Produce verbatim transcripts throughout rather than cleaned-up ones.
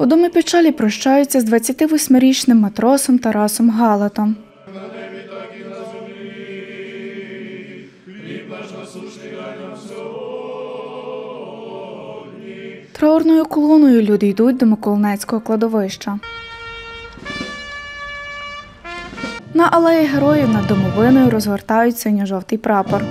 У домі печалі прощаються з двадцятивосьмирічним матросом Тарасом Галатом. Траурною колоною люди йдуть до Миколинецького кладовища. На алеї Героїв над домовиною розгортають синьо-жовтий прапор.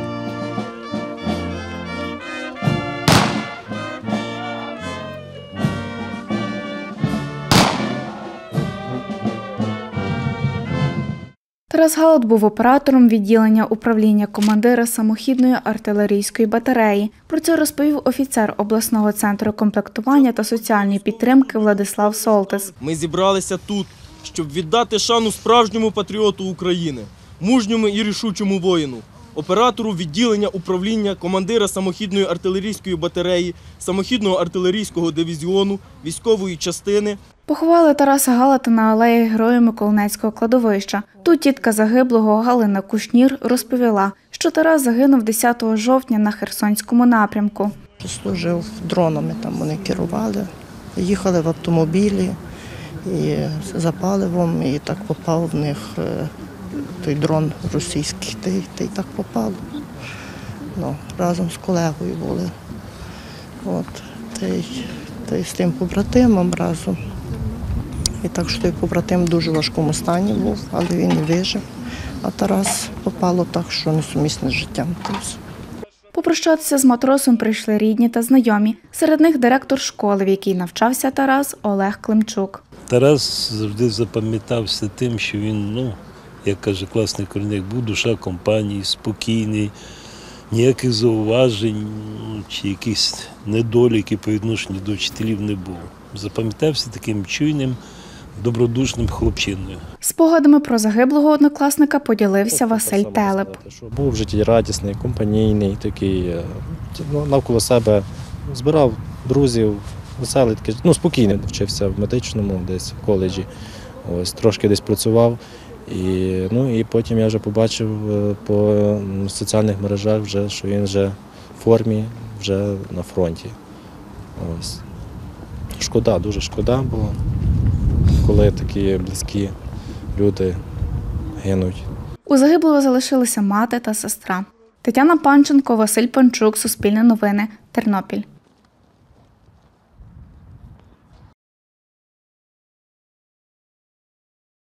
Тарас Галат був оператором відділення управління командира самохідної артилерійської батареї. Про це розповів офіцер обласного центру комплектування та соціальної підтримки Владислав Солтис. Ми зібралися тут, щоб віддати шану справжньому патріоту України, мужньому і рішучому воїну, оператору відділення управління командира самохідної артилерійської батареї, самохідного артилерійського дивізіону, військової частини. Поховали Тараса Галата на алеї Героїв Миколинецького кладовища. Тут тітка загиблого Галина Кушнір розповіла, що Тарас загинув десятого жовтня на Херсонському напрямку. Служив дронами, там вони керували, їхали в автомобілі і за паливом, і так попав в них той дрон російський, та й так попало. Ну, разом з колегою були, от, та й, та й з тим побратимом разом. І так, що той побратим в дуже важкому стані був, але він не вижив. А Тарас попало так, що несумісне з життям. Попрощатися з матросом прийшли рідні та знайомі. Серед них директор школи, в якій навчався Тарас, Олег Климчук. Тарас завжди запам'ятався тим, що він, ну, як каже класний керівник, був душа компанії, спокійний, ніяких зауважень чи якісь недоліки по відношенню до вчителів не було. Запам'ятався таким чуйним, добродушним хлопчиною. Спогадами про загиблого однокласника поділився Василь Телеп. Був в житті радісний, компанійний, такий, навколо себе збирав друзів, веселий, ну, спокійно вчився в медичному, десь в коледжі, ось, трошки десь працював. І, ну, і потім я вже побачив по соціальних мережах, вже, що він вже в формі, вже на фронті. Ось. Шкода, дуже шкода було, коли такі близькі люди гинуть. У загиблого залишилися мати та сестра. Тетяна Панченко, Василь Панчук, Суспільне новини, Тернопіль.